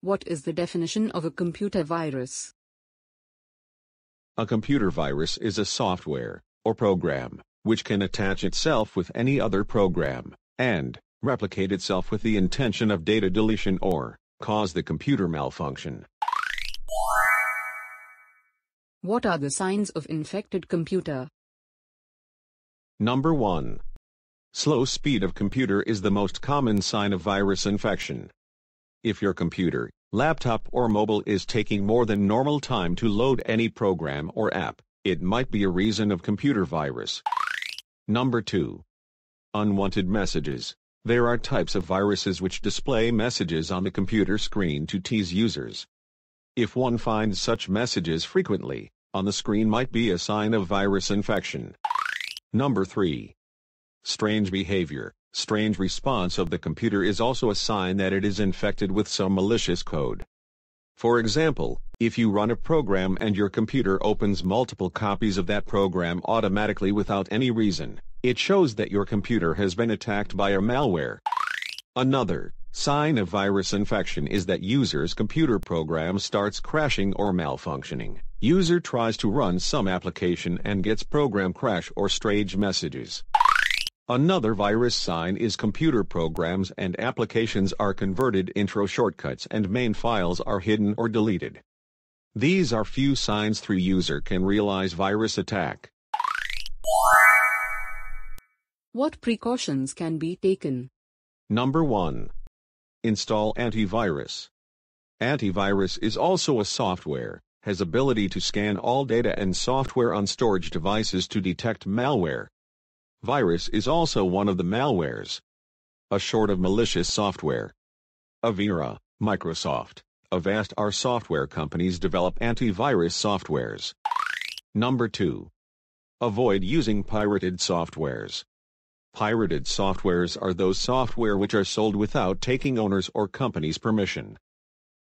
What is the definition of a computer virus? A computer virus is a software, or program, which can attach itself with any other program, and replicate itself with the intention of data deletion or cause the computer malfunction. What are the signs of infected computer? Number 1. Slow speed of computer is the most common sign of virus infection. If your computer, laptop or mobile is taking more than normal time to load any program or app, it might be a reason of computer virus. Number 2. Unwanted messages. There are types of viruses which display messages on the computer screen to tease users. If one finds such messages frequently, on the screen might be a sign of virus infection. Number 3. Strange behavior. Strange response of the computer is also a sign that it is infected with some malicious code. For example, if you run a program and your computer opens multiple copies of that program automatically without any reason, it shows that your computer has been attacked by a malware. Another sign of virus infection is that user's computer program starts crashing or malfunctioning. User tries to run some application and gets program crash or strange messages. Another virus sign is computer programs and applications are converted into shortcuts and main files are hidden or deleted. These are few signs through user can realize virus attack. What precautions can be taken? Number 1. Install antivirus. Antivirus is also a software, has ability to scan all data and software on storage devices to detect malware. Virus is also one of the malwares. A short of malicious software. Avira, Microsoft, Avast are software companies develop antivirus softwares. Number 2. Avoid using pirated softwares. Pirated softwares are those software which are sold without taking owners' or companies' permission.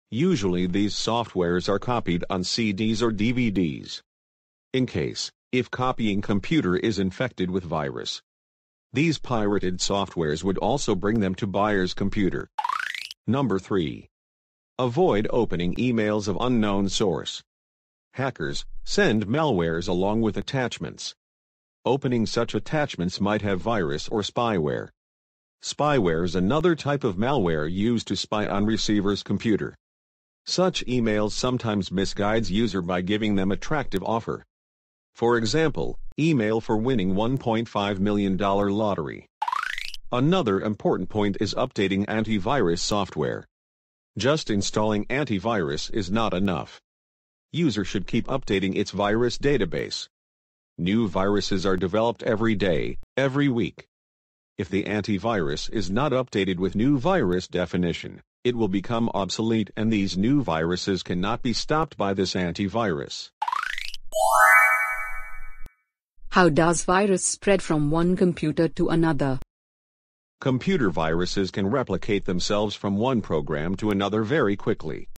Usually these softwares are copied on CDs or DVDs. In case, if copying computer is infected with virus, these pirated softwares would also bring them to buyer's computer. Number 3. Avoid opening emails of unknown source. Hackers send malwares along with attachments. Opening such attachments might have virus or spyware. Spyware is another type of malware used to spy on receiver's computer. Such emails sometimes misguides user by giving them attractive offer. For example, email for winning $1.5 million lottery. Another important point is updating antivirus software. Just installing antivirus is not enough. User should keep updating its virus database. New viruses are developed every day, every week. If the antivirus is not updated with new virus definition, it will become obsolete and these new viruses cannot be stopped by this antivirus. How does virus spread from one computer to another? Computer viruses can replicate themselves from one program to another very quickly.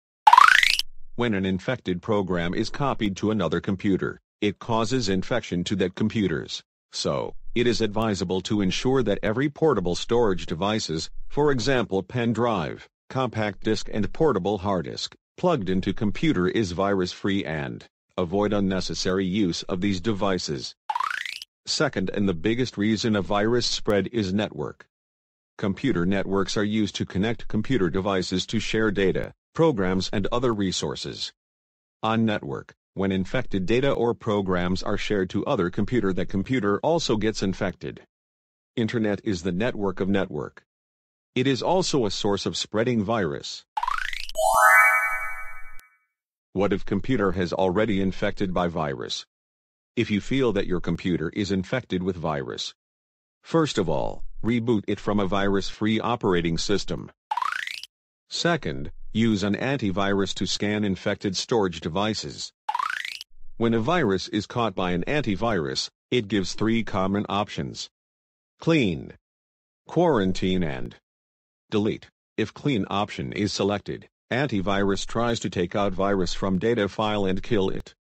When an infected program is copied to another computer, it causes infection to that computers. So, it is advisable to ensure that every portable storage devices, for example pen drive, compact disk and portable hard disk, plugged into computer is virus-free and avoid unnecessary use of these devices. Second and the biggest reason of virus spread is network. Computer networks are used to connect computer devices to share data, programs and other resources. On network, when infected data or programs are shared to other computer, that computer also gets infected. Internet is the network of network. It is also a source of spreading virus. What if computer has already infected by virus? If you feel that your computer is infected with virus, first of all, reboot it from a virus-free operating system. Second, use an antivirus to scan infected storage devices. When a virus is caught by an antivirus, it gives three common options: clean, quarantine and delete. If clean option is selected, antivirus tries to take out virus from data file and kill it.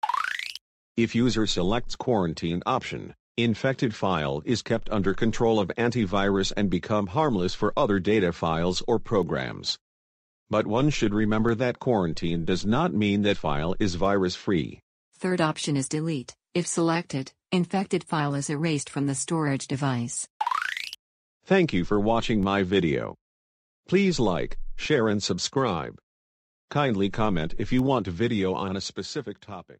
If user selects quarantine option, infected file is kept under control of antivirus and become harmless for other data files or programs. But one should remember that quarantine does not mean that file is virus-free. Third option is delete. If selected, infected file is erased from the storage device. Thank you for watching my video. Please like, share and subscribe. Kindly comment if you want a video on a specific topic.